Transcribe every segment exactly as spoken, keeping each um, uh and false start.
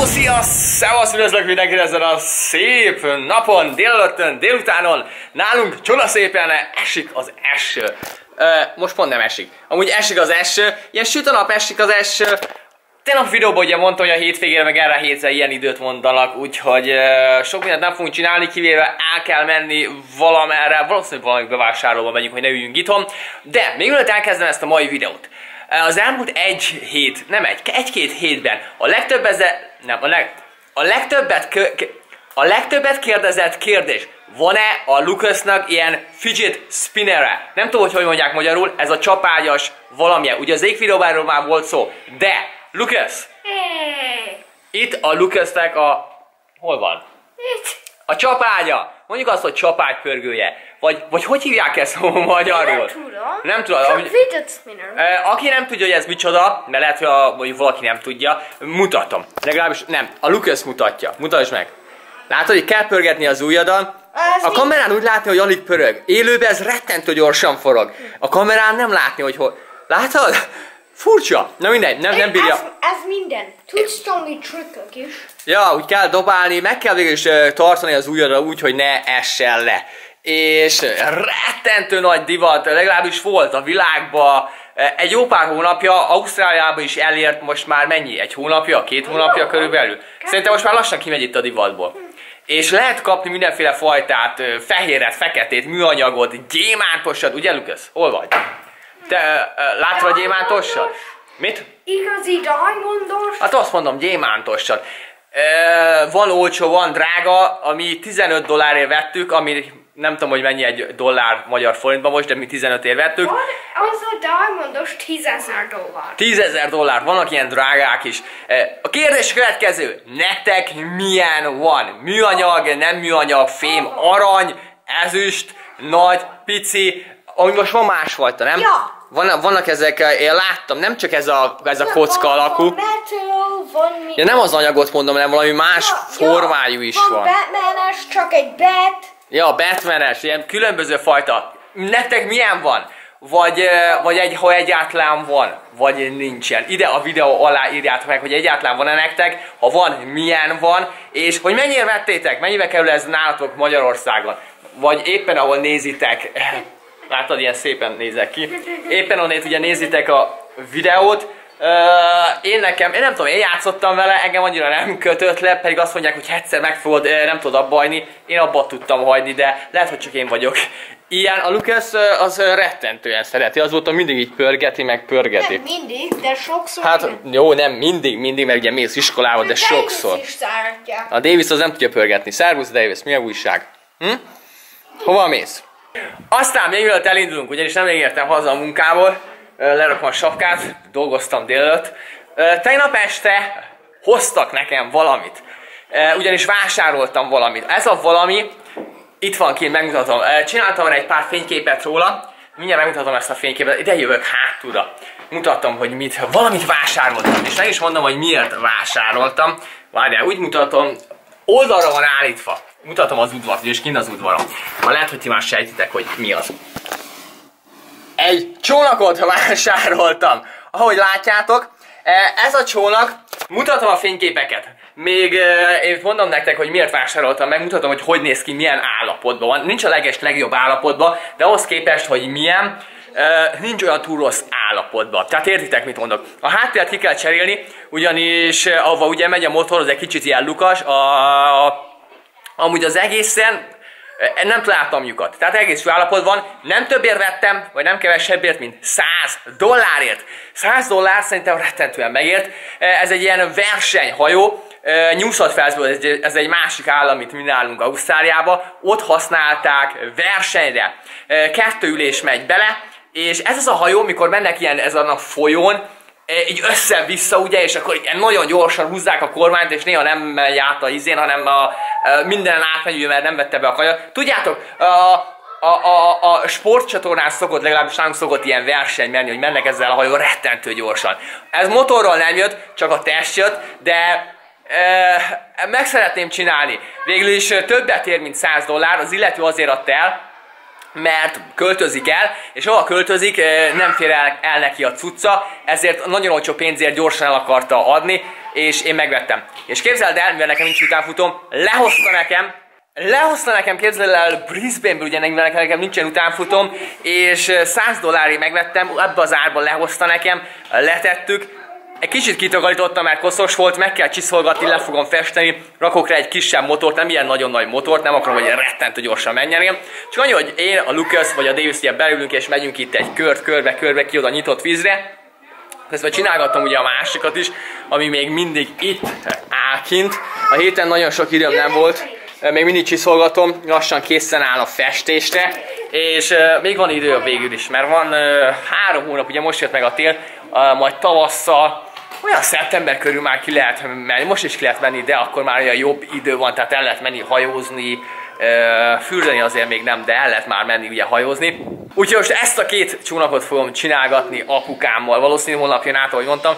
Hello, szia! Szevasz, üdvözlök mindenkit ezen a szép napon, délelőttön, délutánon. Nálunk csodaszépen esik az eső. Most pont nem esik. Amúgy esik az eső, ilyen süt a nap, esik az eső. Tegnap videóban ugye mondtam, hogy a hétvégére meg erre a hétre ilyen időt mondanak, úgyhogy sok mindent nem fogunk csinálni, kivéve el kell menni valamerre, valószínűleg valami bevásárlóba megyünk, hogy ne üljünk itthon. De még mielőtt elkezdem ezt a mai videót, az elmúlt egy hét, nem egy, egy-két hétben a legtöbb eze, nem, a, leg, a legtöbbet kö, a legtöbbet kérdezett kérdés: van-e a Lucasnak ilyen fidget spinner-e? Nem tudom, hogy hogy mondják magyarul, ez a csapágyas valamilyen, ugye az égvideóban már volt szó, de Lucas! Itt a Lucasnek a... hol van? A csapágya! Mondjuk azt, hogy csapágypörgője. Vagy, vagy hogy hívják ezt magyarul? Nem tudom. Nem tudom. Aki nem tudja, hogy ez micsoda, mert lehet, hogy, a, hogy valaki nem tudja, mutatom. Legalábbis nem, a Lucas mutatja. Mutasd meg. Látod, hogy kell pörgetni az ujjadon. Ez a kamerán mi? Úgy látni, hogy alig pörög. Élőben ez rettentő gyorsan forog. A kamerán nem látni, hogy hol... Látod? Furcsa! Na mindegy, nem, nem bírja. Ez, ez minden. Tudsz tanulni trükkök is. Ja, úgy kell dobálni, meg kell végül is tartani az ujjadra úgy, hogy ne essen le. És rettentő nagy divat, legalábbis volt a világban egy jó pár hónapja, Ausztráliában is elért most már mennyi? Egy hónapja? Két hónapja körülbelül? Szerintem most már lassan kimegy itt a divatból. És lehet kapni mindenféle fajtát, fehéret, feketét, műanyagot, gyémántosat, ugye Lucas? Hol vagy? Te látod a gyémántossal? Mit? Igazi diamondos? Hát azt mondom, gyémántossal. Van olcsó, van drága, ami tizenöt dollárért vettük, ami nem tudom, hogy mennyi egy dollár magyar forintban most, de mi tizenötért vettük. Van az a diamondos tízezer dollár. tízezer dollár, vannak ilyen drágák is. A kérdés következő: nektek milyen van? Műanyag, nem műanyag, fém, arany, ezüst, nagy, pici. Ami most van másfajta, nem? Ja. Van, vannak ezek, én láttam, nem csak ez a, ez a kocka van, alakú. Van metal, van ja, nem az anyagot mondom, hanem valami más ja, formájú ja, is van. Van Batman-es, csak egy bat. Ja, Batman-es, ilyen különböző fajta. Nektek milyen van? Vagy, vagy egy, ha egyáltalán van, vagy nincsen. Ide a videó alá írjátok meg, hogy egyáltalán van-e nektek, ha van, milyen van, és hogy mennyire vettétek, mennyibe kerül ez nálatok Magyarországon, vagy éppen ahol nézitek. Látod, ilyen szépen nézek ki. Éppen onnét ugye nézitek a videót. Uh, én nekem, én nem tudom, én játszottam vele, engem annyira nem kötött le, pedig azt mondják, hogy egyszer meg fogod, nem tudod abba hagyni. Én abba tudtam hagyni, de lehet, hogy csak én vagyok. Ilyen, a Lucas az rettentően szereti, azóta mindig így pörgeti, meg pörgeti. Nem mindig, de sokszor. Hát nem. Jó, nem mindig, mindig, mert ugye mész iskolába, de Davis sokszor. Is a Davis az nem tudja pörgetni. Szervusz Davis, mi a újság? Hm? Hova mész? Aztán még mielőtt elindulunk, ugyanis nem értem haza a munkából, lerakom a sapkát, dolgoztam délelőtt. Tegnap este hoztak nekem valamit, ugyanis vásároltam valamit. Ez a valami, itt van kint, megmutatom. Csináltam egy pár fényképet róla, mindjárt megmutatom ezt a fényképet, ide jövök hátulra. Mutatom, hogy mit, valamit vásároltam, és meg is mondom, hogy miért vásároltam. Várjál, úgy mutatom, oldalra van állítva. Mutatom az udvart, és kint az udvaron. Ha lehet, hogy ti már sejtitek, hogy mi az. Egy csónakot vásároltam. Ahogy látjátok, ez a csónak, mutatom a fényképeket. Még én mondom nektek, hogy miért vásároltam, megmutatom, hogy hogy néz ki, milyen állapotban van. Nincs a leges legjobb állapotban, de ahhoz képest, hogy milyen, nincs olyan túl rossz állapotban. Tehát értitek, mit mondok. A hátteret ki kell cserélni, ugyanis ahova ugye megy a motor, az egy kicsit ilyen lukas, a... Amúgy az egészen nem találtam lyukat. Tehát egész jó állapotban van, nem többért vettem, vagy nem kevesebbért, mint száz dollárért. száz dollár szerintem rettentően megért. Ez egy ilyen versenyhajó. New South Walesből, ez egy másik állam, mint mi nálunk Ausztráliában. Ott használták versenyre. Kettő ülés megy bele, és ez az a hajó, mikor mennek ilyen ezen a folyón, így össze-vissza, ugye, és akkor nagyon gyorsan húzzák a kormányt, és néha nem megy át a izén, hanem a, a minden átmegy, mert nem vette be a kanyar. Tudjátok, a, a, a, a sportcsatornán szokott, legalábbis nálunk szokott ilyen verseny menni, hogy mennek ezzel a hajó rettentő gyorsan. Ez motorral nem jött, csak a test jött, de e, meg szeretném csinálni. Végül is többet ér, mint száz dollár, az illető azért adt el, mert költözik el, és hova költözik, nem fér el, el neki a cucca, ezért nagyon olcsó pénzért gyorsan el akarta adni, és én megvettem. És képzeld el, mivel nekem nincs utánfutom, lehozta nekem, lehozta nekem, képzeld el, Brisbaneből, ugye mivel nekem nincsen utánfutom, és száz dollárért megvettem, ebbe az árban lehozta nekem, letettük. Egy kicsit kitakarítottam, mert koszos volt, meg kell csiszolgatni, le fogom festeni, rakok rá egy kisebb motort, nem ilyen nagyon nagy motort, nem akarom, hogy rettentő gyorsan menjen. Csak annyi, hogy én, a Lucas vagy a Davis ugye belülünk és megyünk itt egy kört, körbe-körbe ki oda nyitott vízre. Közben csinálgattam ugye a másikat is, ami még mindig itt áll kint. A héten nagyon sok időm nem volt, még mindig csiszolgatom, lassan készen áll a festésre. És euh, még van idő a végül is, mert van euh, három hónap, ugye most jött meg a tél, uh, majd tavasszal, olyan szeptember körül már ki lehet menni, most is ki lehet menni, de akkor már olyan jobb idő van, tehát el lehet menni hajózni, fürdeni azért még nem, de el lehet már menni ugye hajózni. Úgyhogy most ezt a két csónakot fogom csinálgatni apukámmal, valószínűleg holnap jön át, ahogy mondtam,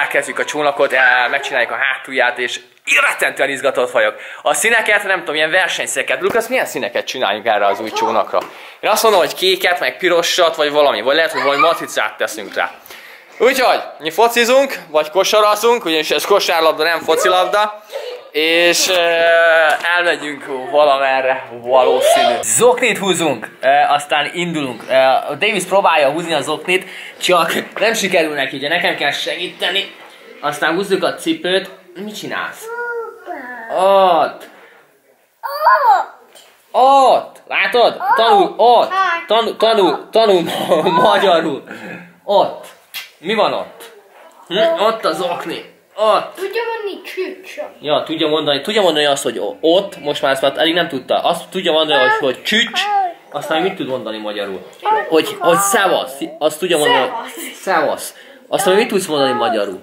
elkezdjük a csónakot, megcsináljuk a hátulját, és irrettentően izgatott vagyok. A színeket, nem tudom, ilyen versenyszíneket. Lucas, milyen színeket csináljunk erre az új csónakra? Én azt mondom, hogy kéket, meg pirosat, vagy valami, vagy lehet, hogy valami matricát teszünk rá. Úgyhogy mi focizunk, vagy kosarazunk, ugyanis ez kosárlabda, nem focilabda, és e, elmegyünk valamerre valószínű. Zoknit húzunk, e, aztán indulunk. E, a Davis próbálja húzni a zoknit, csak nem sikerül neki, ugye nekem kell segíteni. Aztán húzzuk a cipőt. Mit csinálsz? Ott! Ott! Látod? Tanul, ott! Tanul, tanul, tanul magyarul! Ott! Mi van ott? Hm? Ott az okni. Ott. Tudja mondani csücs. Ja, tudja mondani. Tudja mondani azt, hogy ott, most már ezt már elég nem tudta. Azt tudja mondani, hogy, hogy csücs. Aztán mit tud mondani magyarul? Hogy, hogy szevasz. Azt tudja mondani. Szevasz. Aztán mit tudsz mondani magyarul?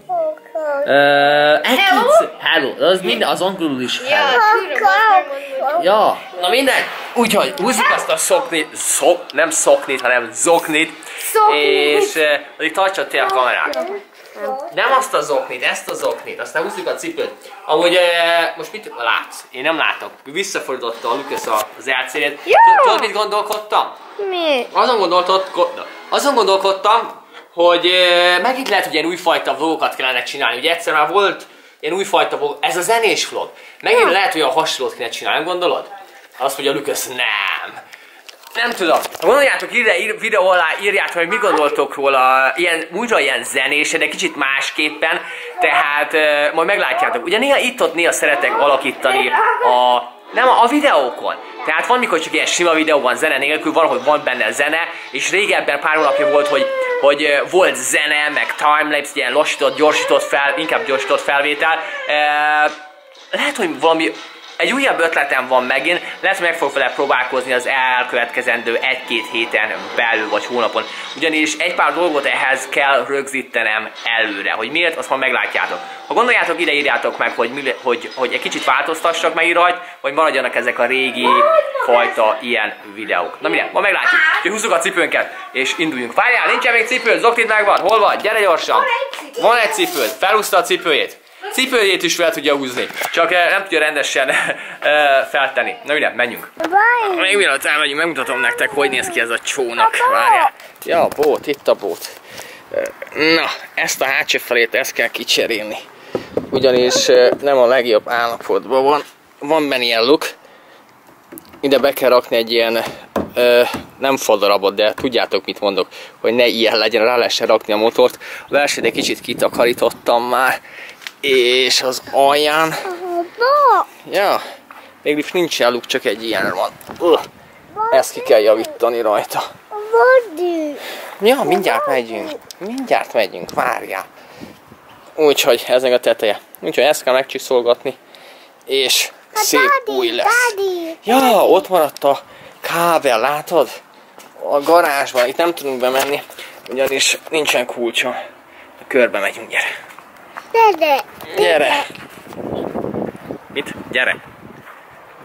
Hello? Hello. Az minden, az angolul is hello. Ja, na mindegy. Úgyhogy húzzuk azt a szoknit, szok, nem szoknit, hanem zoknit. És hogy tartsa te a kamerát. Nem azt a zoknit, ezt a zoknit, aztán húzzuk a cipőt. Amúgy most mit látsz? Én nem látok. Visszafordította a Lucas az elcérét. Tudod, mit gondolkodtam? Mi? Azon gondolkodtam, hogy megint lehet, hogy ilyen újfajta vlogokat kellene csinálni. Ugye egyszer már volt ilyen újfajta vlog, ez a zenés vlog. Megint lehet, hogy olyan hasonlót kéne csinálni, gondolod? Azt mondja Lucas, nem. Nem tudom. Gondoljátok ide, ír, videó alá írjátok, hogy mi gondoltok róla, ilyen, újra ilyen zenés, de kicsit másképpen, tehát e, majd meglátjátok. Ugye néha itt-ott néha szeretek alakítani a, nem, a videókon. Tehát van, mikor csak ilyen sima videóban zene nélkül, valahogy van benne zene, és régebben pár hónapja volt, hogy, hogy volt zene, meg timelapse, ilyen lassított, gyorsított fel, inkább gyorsított felvétel. E, lehet, hogy valami... Egy újabb ötletem van megint, lehet, hogy meg fogok vele próbálkozni az elkövetkezendő egy-két héten belül vagy hónapon. Ugyanis egy pár dolgot ehhez kell rögzítenem előre, hogy miért, azt majd meglátjátok. Ha gondoljátok, ide írjátok meg, hogy, mi, hogy, hogy egy kicsit változtassak meg rajt, vagy maradjanak ezek a régi fajta ilyen videók. Na minden, ma meglátjuk. Úgyhogy húzzuk a cipőnket és induljunk. Várjál, nincsen még cipőd, Zoknit megvan, hol vagy? Gyere gyorsan! Van egy cipőd, felhúzta a cipőjét. Cipőjét is fel tudja húzni, csak nem tudja rendesen feltenni. Na minden, menjünk. Még mielőtt elmegyünk, megmutatom nektek, hogy néz ki ez a csónak. Várjál. Ja, a bót, itt a bót. Na, ezt a hátsó felét, ezt kell kicserélni. Ugyanis nem a legjobb állapotban van. Van benne ilyen luk. Ide be kell rakni egy ilyen, nem fadarabot, de tudjátok mit mondok, hogy ne ilyen legyen, rá lehessen rakni a motort. A belsőt egy kicsit kitakarítottam már. És az alján... Ja, mégis nincsen luk, csak egy ilyen van. Öh, ezt ki kell javítani rajta. Ja, mindjárt megyünk. Mindjárt megyünk, várjál. Úgyhogy ez meg a teteje. Úgyhogy ezt kell megcsiszolgatni. És szép új lesz. Ja, ott maradt a kábel, látod? A garázsban, itt nem tudunk bemenni, ugyanis nincsen kulcsa. Körbe megyünk, gyere. Gyere! Gyere! Mit? Gyere!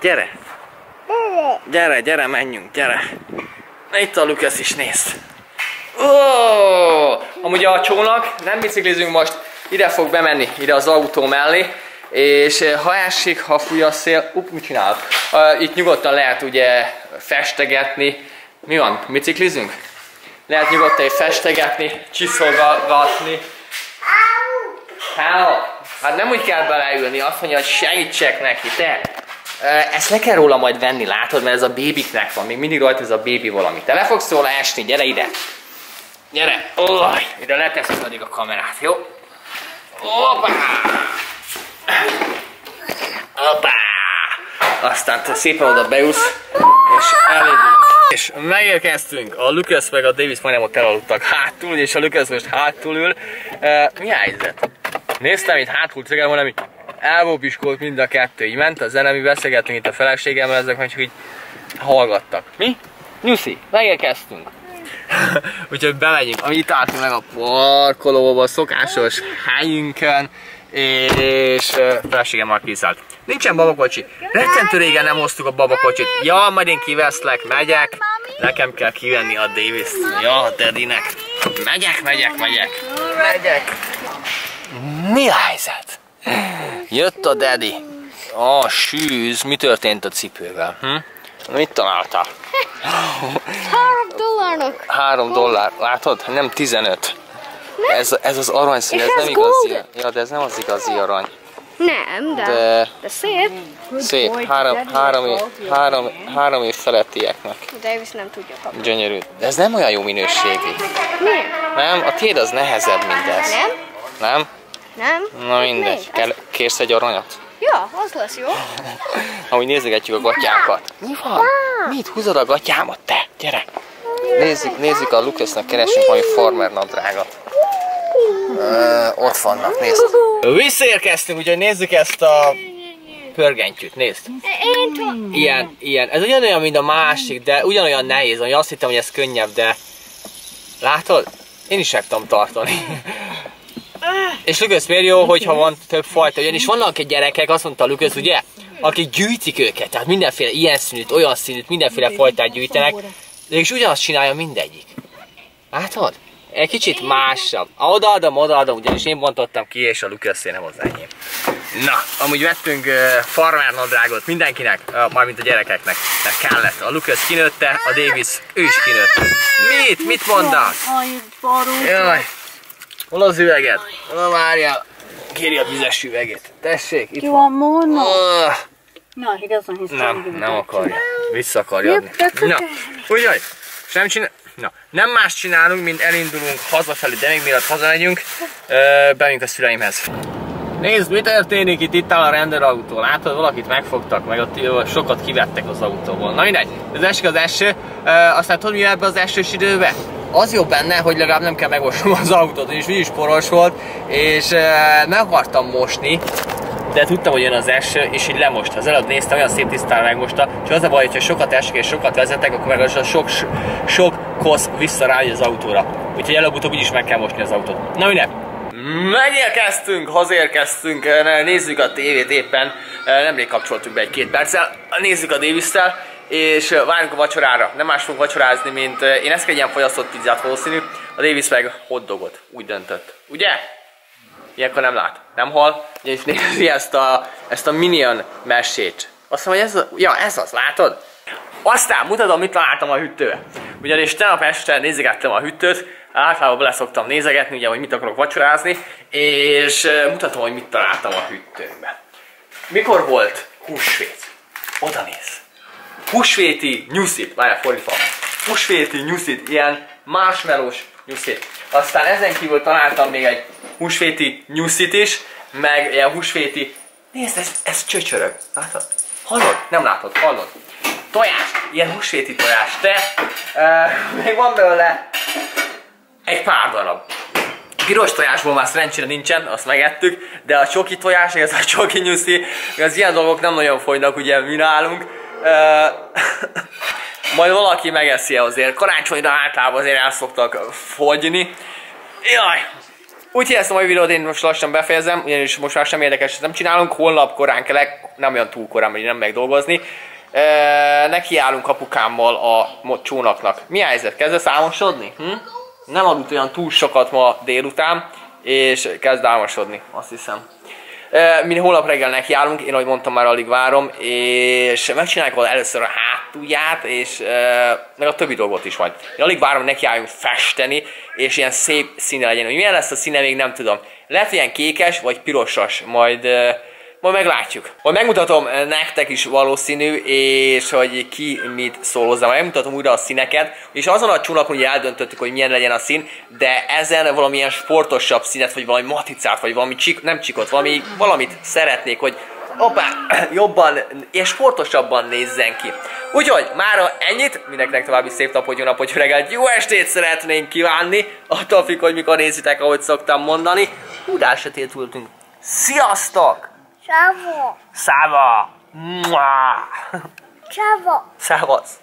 Gyere! Gyere! Gyere, gyere, menjünk, gyere! Na itt a Lucas is néz! Oh! Amúgy a csónak, nem biciklizünk most, ide fog bemenni, ide az autó mellé, és ha esik, ha fúj a szél, upp, mit csinálok? Itt nyugodtan lehet ugye festegetni, Mi van? Biciklizünk? Lehet nyugodtan festegetni, csiszolgatni. Help! Hát nem úgy kell beleülni, azt mondja, hogy segítsek neki, te! Ezt le kell róla majd venni, látod, mert ez a bébiknek van, még mindig rajta ez a bébi valami. Te le fogsz róla esni, gyere ide! Gyere! Olaj! Ide leteszed addig a kamerát, jó? Hoppá! Hoppá! Aztán te szépen oda beülsz, és elindulunk. És megérkeztünk, a Lucas meg a Davis majdnem ott elaludtak hátul, és a Lucas most hátul ül. E, mi a helyzet? Néztem itt hátul cégem, hanem így elbópiskolt mind a kettő, így ment a zene, mi beszélgettünk itt a feleségemmel, ezek majd csak így hallgattak. Mi? Nyuszi, megérkeztünk. Úgyhogy bemegyünk, ami itt álltunk meg a parkolóba, szokásos helyünkön, és a feleségem már kiszállt. Nincsen babakocsi. Rettentő régen nem hoztuk a babakocsit. Ja, majd én kiveszlek, megyek. Nekem kell kivenni a Davis-t. Ja, a Daddy-nek. Megyek, megyek, megyek. Megyek. Mi a helyzet? Jött a Daddy. A sűz. Mi történt a cipővel? Hm? Mit találtál? Három dollárnak. Három dollár. Látod? Nem tizenöt. Ez, ez az aranyszín, ez nem igazi. Ja, de ez nem az igazi arany. Nem, de, de, de szép. Szép, három, három, év, három, három év felettieknek. Davis nem tudja kapni. Gyönyörű. De ez nem olyan jó minőségű. Nem. Nem? A tiéd az nehezebb, mint ez. Nem? Nem? Nem. Na mindegy. Kell, kérsz egy aranyat? Ja, az lesz jó. Ahogy nézegetjük a gatyákat. Mi van? Mit húzod a gatyámat, te? Gyere. Nézzük, nézzük a Lucasnak, keresünk valami farmer nadrágat. Ö, ott vannak, nézd. Visszaérkeztünk, úgyhogy nézzük ezt a pörgentyűt, nézd. Ilyen, ilyen. Ez ugyanolyan, mint a másik, de ugyanolyan nehéz. Ami azt hittem, hogy ez könnyebb, de látod? Én is meg tudom tartani. És Lucas miért jó, hogyha van több fajta, ugyanis vannak egy gyerekek, azt mondta Lucas, ugye? Akik gyűjtik őket, tehát mindenféle ilyen színűt, olyan színűt, mindenféle fajtát gyűjtenek. És ugyanazt csinálja mindegyik. Látod? Egy kicsit másabb. Odaadom, odaadom, ugyanis én bontottam ki, és a Lucas-é nem az enyém. Na, amúgy vettünk uh, farmer nadrágot mindenkinek, uh, mármint a gyerekeknek, mert kellett. A Lucas kinőtte, a Davis ő is kinőtte. Mit? Mit mondasz? Jaj, hol az üveget? Hol várjál? Kéri a vizes üveget. Tessék, itt van. Oh. No, he doesn't, he's nem, nem akarja. Vissza akarja adni. Na, úgyhogy, sem csinál... Na, nem más csinálunk, mint elindulunk hazafelé, de még mielőtt hazamegyünk, bemegyünk a szüleimhez. Nézd, mi történik itt, itt áll a rendőrautó. Látod, valakit megfogtak, meg ott sokat kivettek az autóból. Na mindegy, ez esik az eső, aztán tudod mi ebbe az esős időbe? Az jó benne, hogy legalább nem kell megmosnom az autót, és úgyis poros volt, és nem akartam mosni, de tudtam, hogy jön az eső, és így lemosta. Az előbb néztem, olyan szép tisztán megmosta, és az a baj, hogyha sokat esik és sokat vezetek, akkor meg az sok, sok kosz visszarágy az autóra. Úgyhogy előbb-utóbb így is meg kell mosni az autót. Na mindegy. Megérkeztünk, hazaérkeztünk, nézzük a tévét éppen. Nemrég kapcsoltunk be egy-két perccel, nézzük a Davis-tel, és várunk a vacsorára. Nem más fogunk vacsorázni, mint én ezt egy ilyen fogyasztott pizzát valószínű, a Davis meg hotdogot. Úgy döntött. Ugye? Ilyenkor nem lát, nem hal, és nézi ezt a, ezt a Minion mesét. Azt mondom, hogy ez, a, ja, ez az, látod? Aztán mutatom, mit találtam a hűtőbe. Ugyanis tegnap este nézegettem a hűtőt, általában bele szoktam nézegetni, ugye, hogy mit akarok vacsorázni, és mutatom, hogy mit találtam a hűtőmben. Mikor volt húsvét? Oda néz. Húsvéti nyuszit, várjál, fordítva. Húsvéti nyuszit, ilyen marshmallows nyuszit. Aztán ezen kívül találtam még egy húsvéti nyuszit is, meg ilyen húsvéti... Nézd, ez, ez csöcsörög. Látod? Hallod? Nem látod, hallod. Tojás. Ilyen húsvéti tojás. Te, uh, még van belőle egy pár darab. Piros tojásból már szerencsére nincsen, azt megettük, de a csoki tojás, ez a csoki nyuszi, az ilyen dolgok nem nagyon fogynak, ugye mi nálunk. Uh, majd valaki megeszi azért. Karácsonyra általában azért el szoktak fogyni. Jaj! Úgyhogy ezt a mai videót én most lassan befejezem, ugyanis most már sem érdekeset nem csinálunk, holnap korán kelek, nem olyan túl korán, hogy nem meg dolgozni. E, nekiállunk apukámmal a csónaknak. Mi a helyzet? Kezdesz álmosodni? Hm? Nem aludt olyan túl sokat ma délután, és kezd álmosodni, azt hiszem. E, mi holnap reggel nekiállunk, én ahogy mondtam már alig várom, és megcsináljuk először a hát. hátulját, és e, meg a többi dolgot is majd. Én alig várom, hogy nekiálljunk festeni, és ilyen szép színe legyen. Hogy milyen lesz a színe, még nem tudom. Lehet ilyen kékes, vagy pirosas, majd, e, majd meglátjuk. Majd megmutatom nektek is valószínű, és hogy ki mit szól hozzá. Majd megmutatom újra a színeket, és azon a csónakon ugye eldöntöttük, hogy milyen legyen a szín, de ezen valamilyen sportosabb színet, vagy valami maticát, vagy valami csik, nem csikot, valami, valamit szeretnék, hogy hoppá, jobban és sportosabban nézzen ki. Úgyhogy mára ennyit, mindenkinek további szép napot, jó napot, jó reggelt, jó estét szeretnénk kívánni, attól függ, hogy mikor nézitek, ahogy szoktam mondani. Húdás sötét voltunk. Sziasztok! Száva! Száva! Száva! Szevasz!